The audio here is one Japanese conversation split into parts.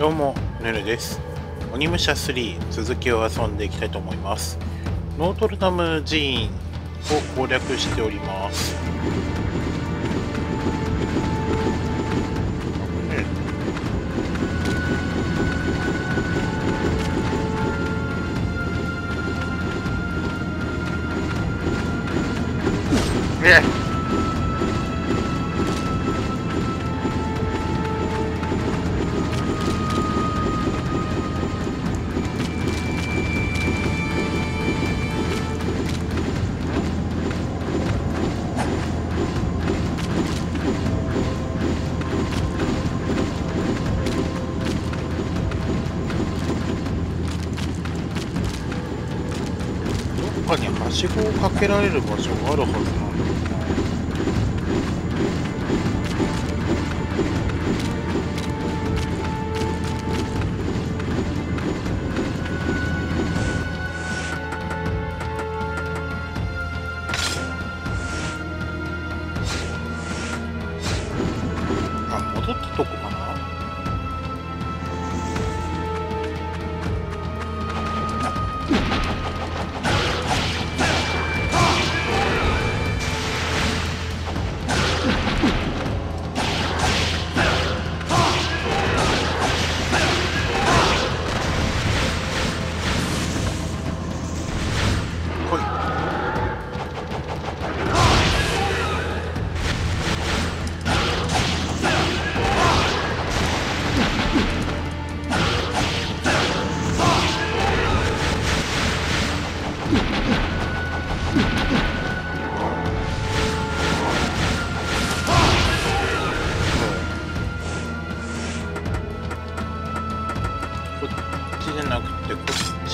どうも、ヌルです。鬼武者3続きを遊んでいきたいと思います。ノートルダム寺院を攻略しております。はしごをかけられる場所があるはずなんだよね。あ、戻ったとこかな。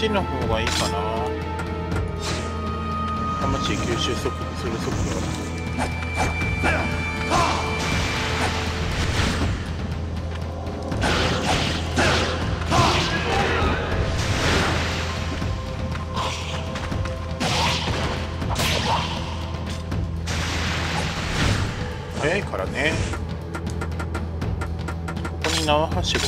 の方がいいかな。魂吸収速度する速度は。早いからね。ここに縄はしご。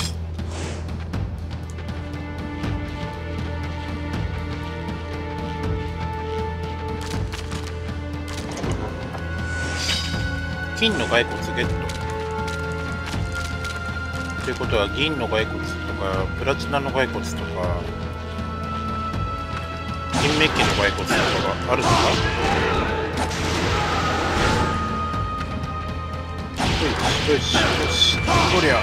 金の骸骨ゲットということは銀の骸骨とかプラチナの骸骨とか金メッキの骸骨とかがあるのか。よしよしよし、こりゃ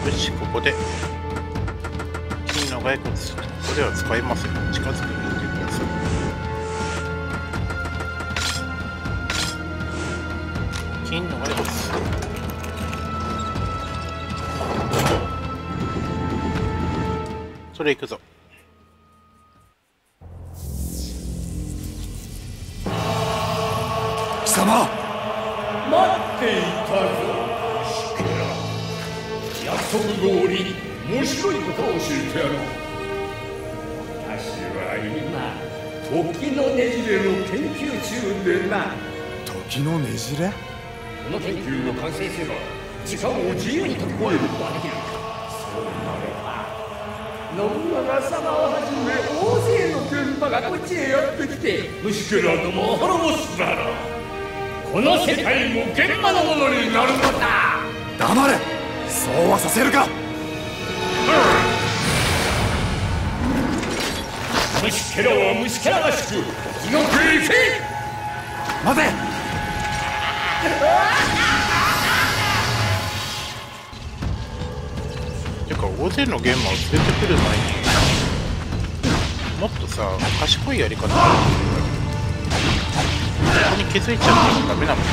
骸骨、これは使いますよ。近づいてみてください。金の骸骨。それ行くぞ。貴様。待っていたぞ。約束通り面白いことを教えてやろう。今時のねじれの研究中でな。時のねじれ、この研究を完成すれば時間を自由に飛び越えることができる。そうなれば信長様をはじめ大勢の現場がこっちへやってきて虫けらどもを滅ぼすだろう。この世界も現場のものになるのだ。黙れ、そうはさせるか。虫けらは虫けららしく、地獄へ行け。待て。てか大勢のゲーマーを連れてくる前にもっとさ、賢いやり方があるんだけど、そこに気づいちゃってもダメなのかな。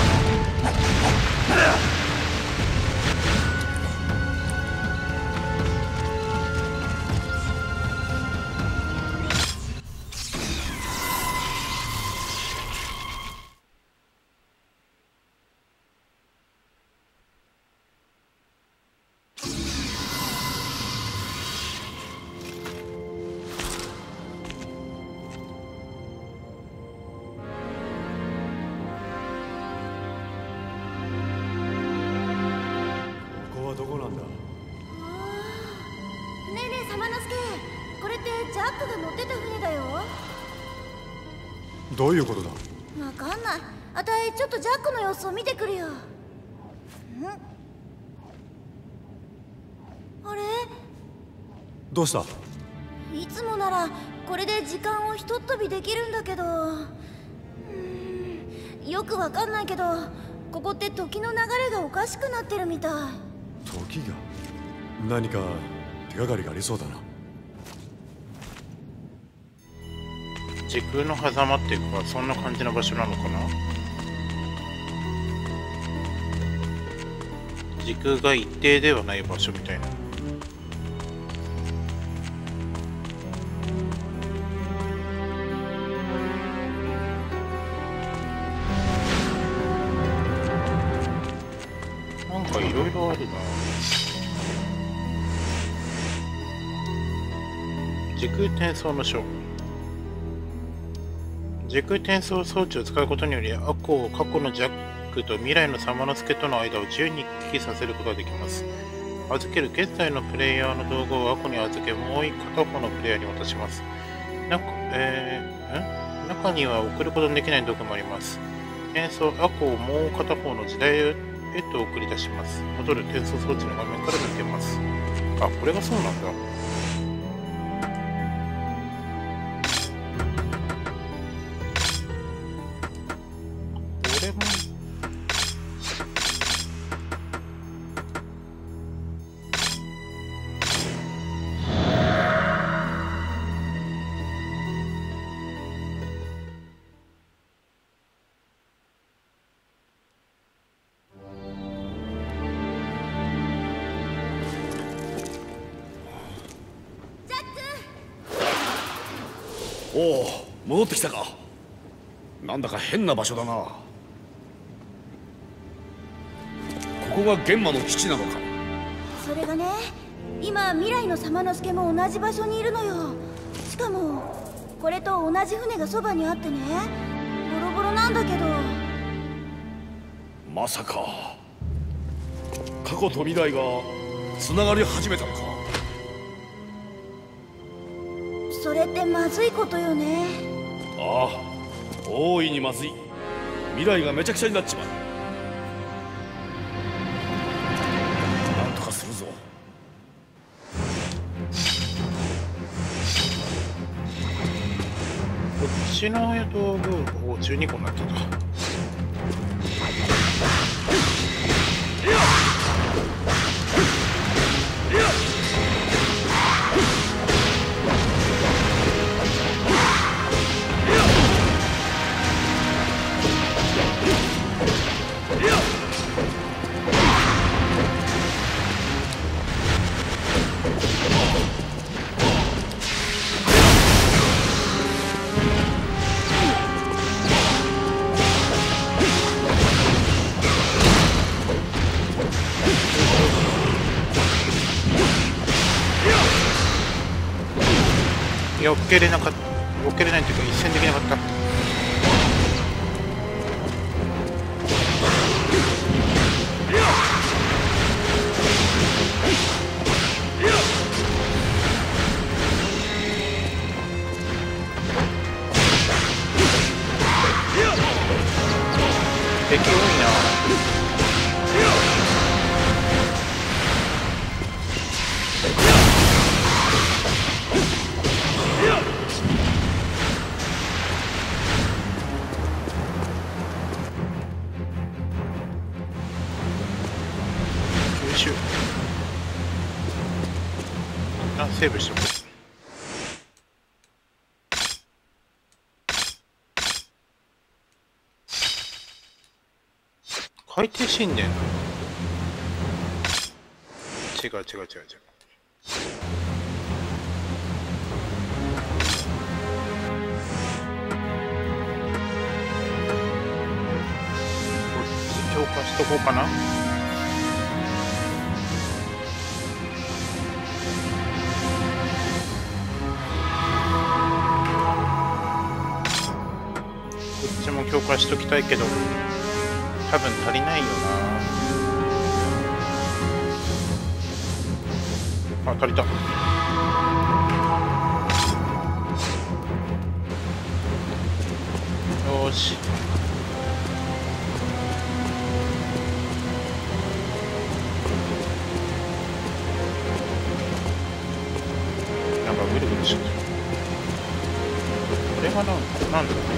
たが乗ってた船だよ。どういうことだ。わかんない。あたいちょっとジャックの様子を見てくるよ。ん？あれ？どうした？いつもならこれで時間をひとっ飛びできるんだけど、よくわかんないけどここって時の流れがおかしくなってるみたい。時が？何か手がかりがありそうだな。時空の狭間っていうかそんな感じの場所なのかな。時空が一定ではない場所みたいな。時空転送の書。時空転送装置を使うことにより、アコを過去のジャックと未来のサマノスケとの間を自由に行き来させることができます。預ける現在のプレイヤーの道具をアコに預け、もう片方のプレイヤーに渡します。中には送ることのできない道具もあります。転送アコをもう片方の時代へと送り出します。戻る転送装置の画面から抜けます。あ、これがそうなんだ。おお、戻ってきたか。なんだか変な場所だな。ここが玄魔の基地なのか。それがね、今未来のサマノスケも同じ場所にいるのよ。しかもこれと同じ船がそばにあってね、ボロボロなんだけど。まさか過去と未来がつながり始めたのか。それってまずいことよね。ああ、大いにまずい。未来がめちゃくちゃになっちまう。なんとかするぞ。こっちの道具を12個になっちゃった。よけれないというか一戦できなかった。敵多いな。セーブしてます。海底神殿。違う。こっち強化しとこうかな。強化しときたいけど多分足りないよな。あ、足りた。よし。なんかぐるぐるしちゃった。これはなんだろう。黄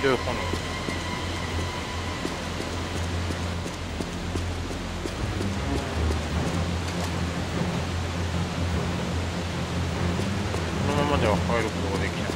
色い炎。このままでは入ることができない。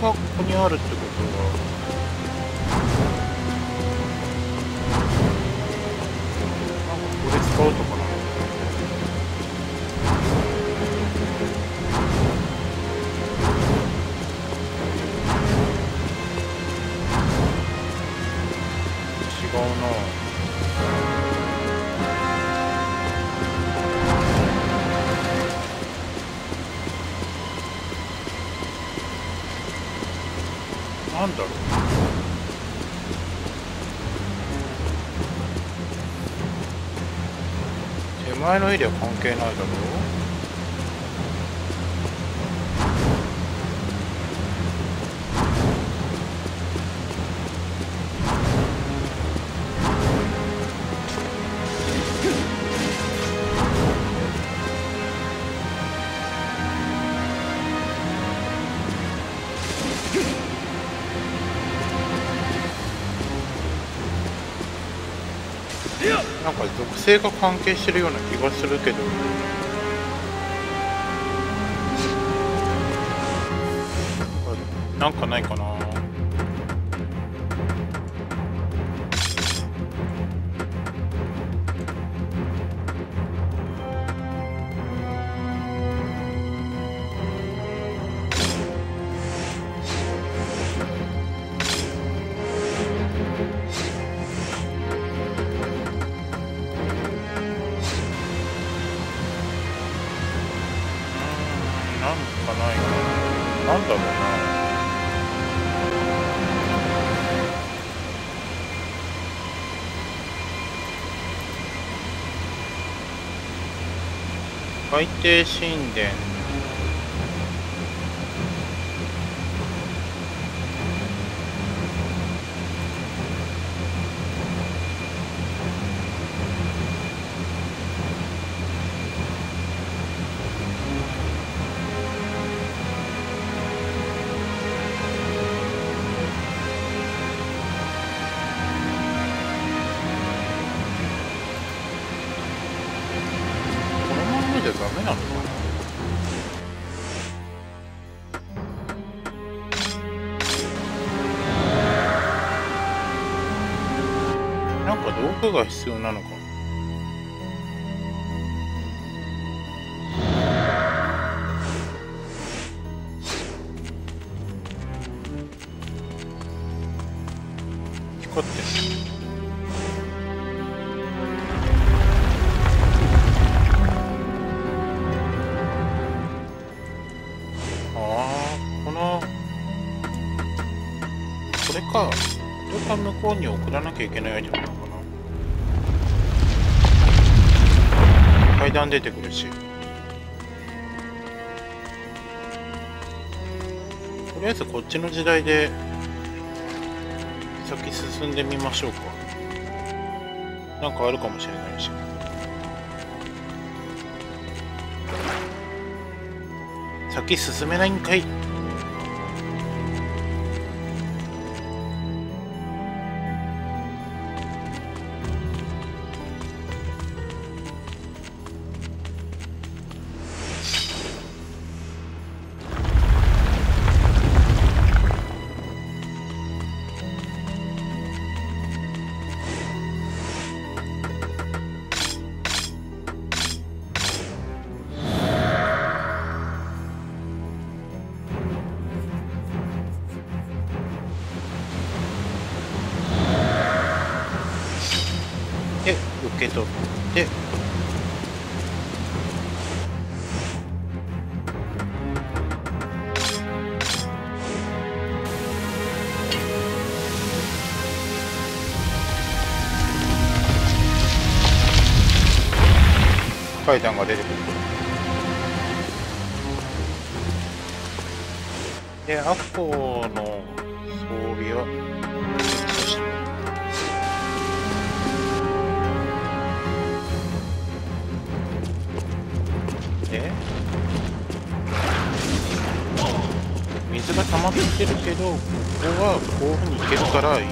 ここにあるってことはこれ使うとかな。違うな。なんだろう。手前のエリア関係ないだろう。なんか属性が関係してるような気がするけど。なんかないかな。なんだろうな。海底神殿。か道具が必要なのか。光ってる。向こうに送らなきゃいけないアイテムなのかな。階段出てくるし、とりあえずこっちの時代で先進んでみましょうか。なんかあるかもしれないし。先進めないんかい。受け取って階段が出てくる。でアコの装備は。水が溜まってるけど、ここはこういうふうに行けるから行っちゃうよ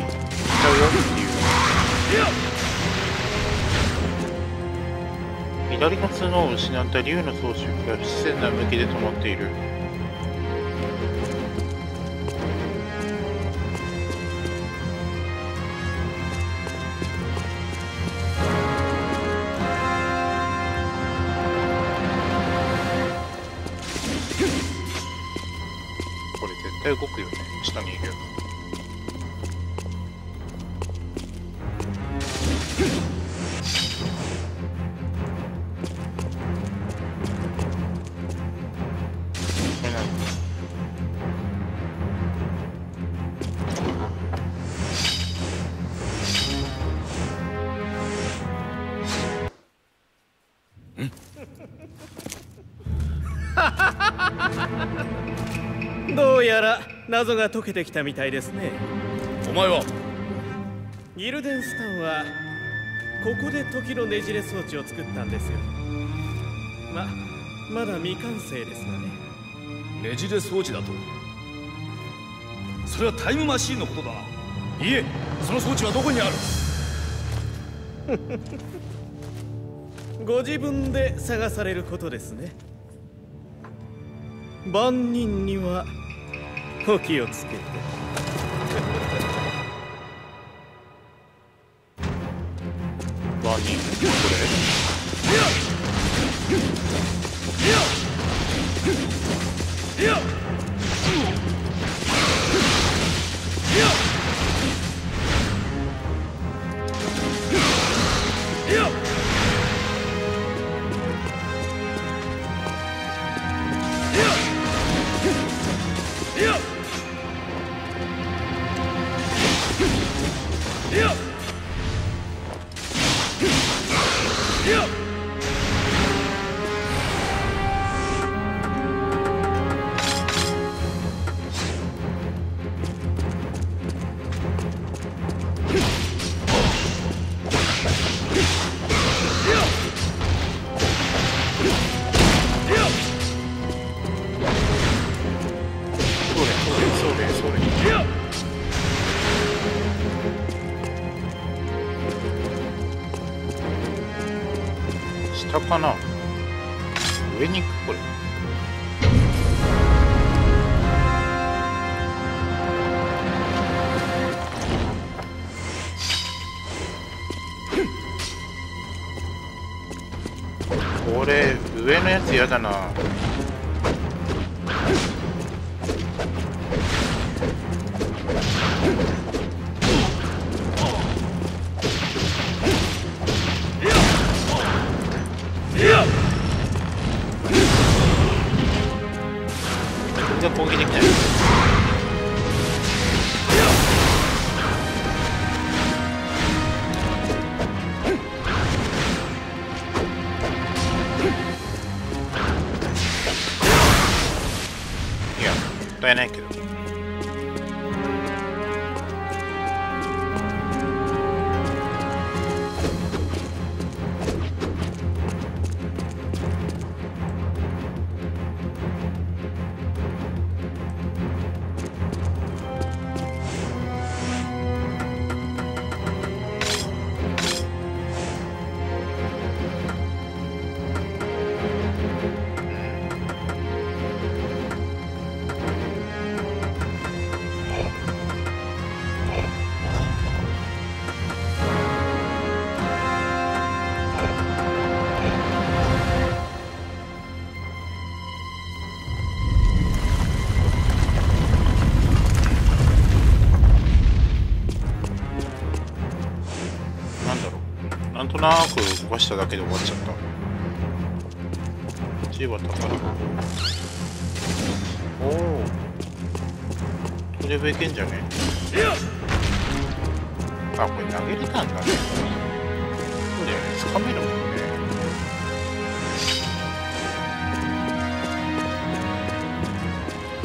っていう。左の角を失った竜の装飾が不自然な向きで止まっている。動くよね、下にいるよ。どうやら謎が解けてきたみたいですね。お前はギルデンスタンはここで時のねじれ装置を作ったんですよ。まだ未完成ですがね。ねじれ装置だと？それはタイムマシーンのことだな。いえ、その装置はどこにある？ご自分で探されることですね。万人にはお気をつけて。万人これ下かな、上に行く。これ嫌だな。全然攻撃できない。えないけど。なんとなく動かしただけで終わっちゃった。千葉高田。おお。これ上いけんじゃね。あ、これ投げれたんだね。そうだよね。掴めるもんね。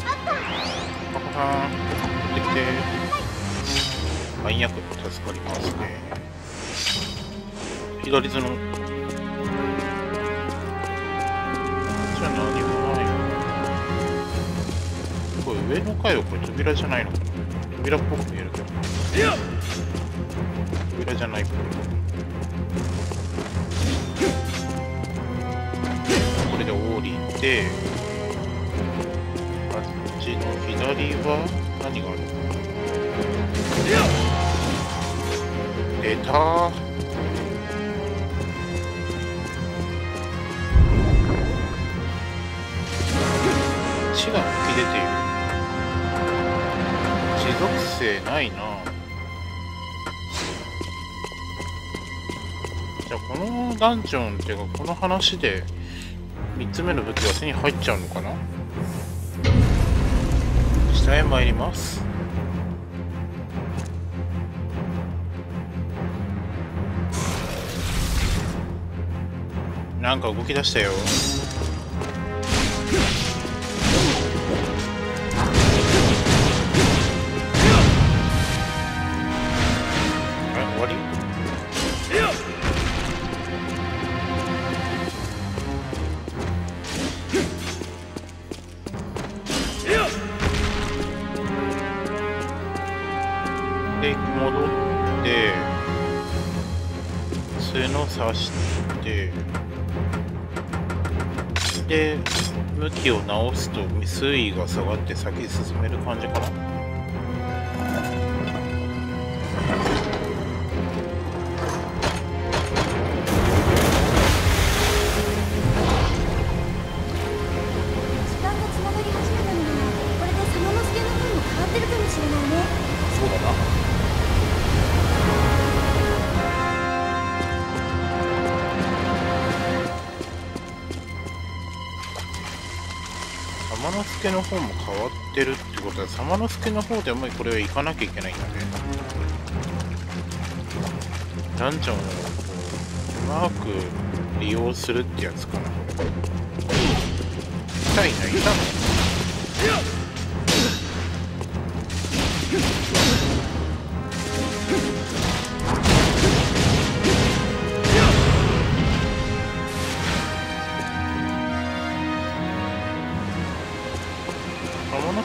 パコさん、持ってきて。マニアックに助かりますね。左手の。じゃ何もないよ。これ上の階はこれ扉じゃないのかな。扉っぽく見えるけど。扉じゃないかな。これで降りて、あっちの左は何があるの？出たー。血が噴き出ている。血属性ないな。じゃあこのダンジョンっていうかこの話で3つ目の武器が手に入っちゃうのかな。下へ参ります。なんか動き出したよ。刺してで向きを直すと水位が下がって先に進める感じかな。そうだな。サマノスケの方も変わってるってことは、サマノスケの方でもこれは行かなきゃいけないんだね。ダンジョンをこううまく利用するってやつかな。痛いな、痛いな。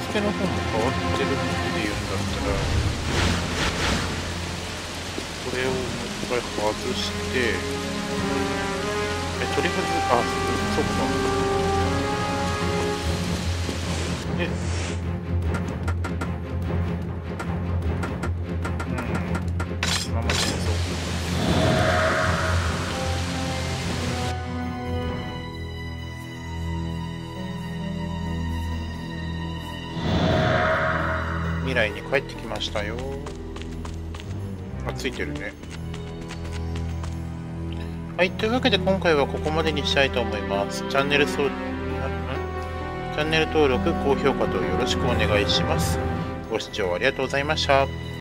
の方も変わってるっていうんだったらこれをもう一回外して取り外す。あ、そっか。でうんまあまあ戦争未来に帰ってきましたよ。あ、ついてるね。はい、というわけで今回はここまでにしたいと思います。チャンネル登録、高評価とよろしくお願いします。ご視聴ありがとうございました。